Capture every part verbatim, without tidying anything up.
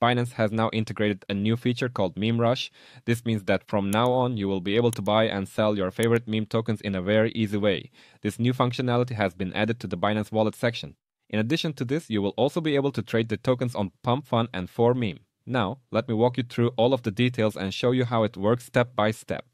Binance has now integrated a new feature called Meme Rush. This means that from now on, you will be able to buy and sell your favorite meme tokens in a very easy way. This new functionality has been added to the Binance Wallet section. In addition to this, you will also be able to trade the tokens on Pump.fun and Four.meme. Now, let me walk you through all of the details and show you how it works step by step.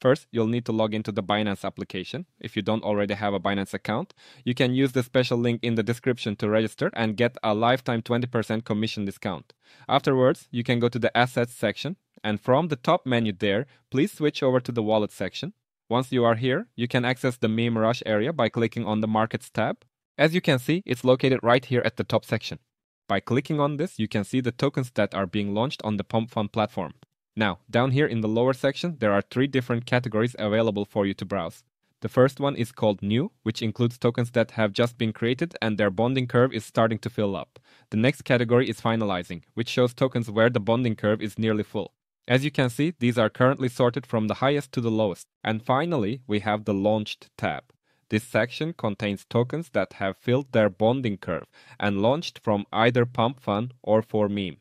First, you'll need to log into the Binance application. If you don't already have a Binance account, you can use the special link in the description to register and get a lifetime twenty percent commission discount. Afterwards, you can go to the Assets section, and from the top menu there, please switch over to the Wallet section. Once you are here, you can access the Meme Rush area by clicking on the Markets tab. As you can see, it's located right here at the top section. By clicking on this, you can see the tokens that are being launched on the Pump.fun platform. Now, down here in the lower section, there are three different categories available for you to browse. The first one is called New, which includes tokens that have just been created and their bonding curve is starting to fill up. The next category is Finalizing, which shows tokens where the bonding curve is nearly full. As you can see, these are currently sorted from the highest to the lowest. And finally, we have the Launched tab. This section contains tokens that have filled their bonding curve and launched from either Pump.fun or Four.meme.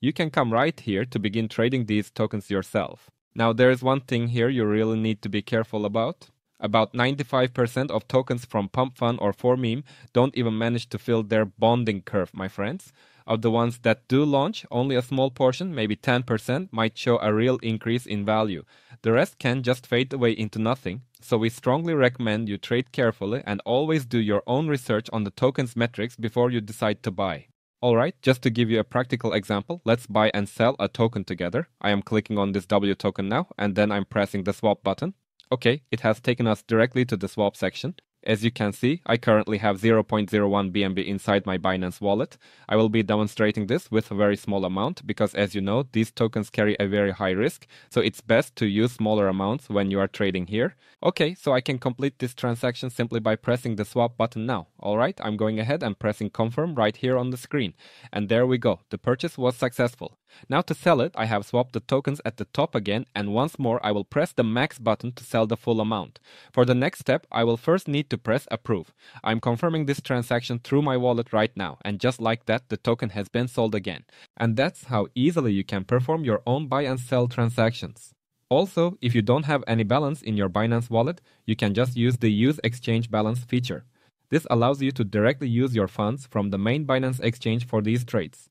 You can come right here to begin trading these tokens yourself. Now, there is one thing here you really need to be careful about. About ninety-five percent of tokens from Pump.fun or Four.meme don't even manage to fill their bonding curve, my friends. Of the ones that do launch, only a small portion, maybe ten percent, might show a real increase in value. The rest can just fade away into nothing. So we strongly recommend you trade carefully and always do your own research on the token's metrics before you decide to buy. Alright, just to give you a practical example, let's buy and sell a token together. I am clicking on this W token now, and then I'm pressing the swap button. Okay, it has taken us directly to the swap section. As you can see, I currently have zero point zero one B N B inside my Binance wallet. I will be demonstrating this with a very small amount because, as you know, these tokens carry a very high risk, so it's best to use smaller amounts when you are trading here. Okay, so I can complete this transaction simply by pressing the swap button now. Alright, I'm going ahead and pressing confirm right here on the screen. And there we go, the purchase was successful. Now to sell it, I have swapped the tokens at the top again, and once more I will press the max button to sell the full amount. For the next step, I will first need to press approve. I'm confirming this transaction through my wallet right now, and just like that, the token has been sold again. And that's how easily you can perform your own buy and sell transactions. Also, if you don't have any balance in your Binance wallet, you can just use the Use Exchange Balance feature. This allows you to directly use your funds from the main Binance exchange for these trades.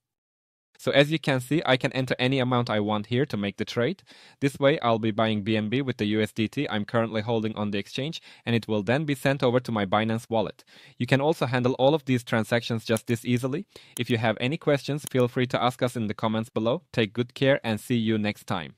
So as you can see, I can enter any amount I want here to make the trade. This way, I'll be buying B N B with the U S D T I'm currently holding on the exchange, and it will then be sent over to my Binance wallet. You can also handle all of these transactions just this easily. If you have any questions, feel free to ask us in the comments below. Take good care and see you next time.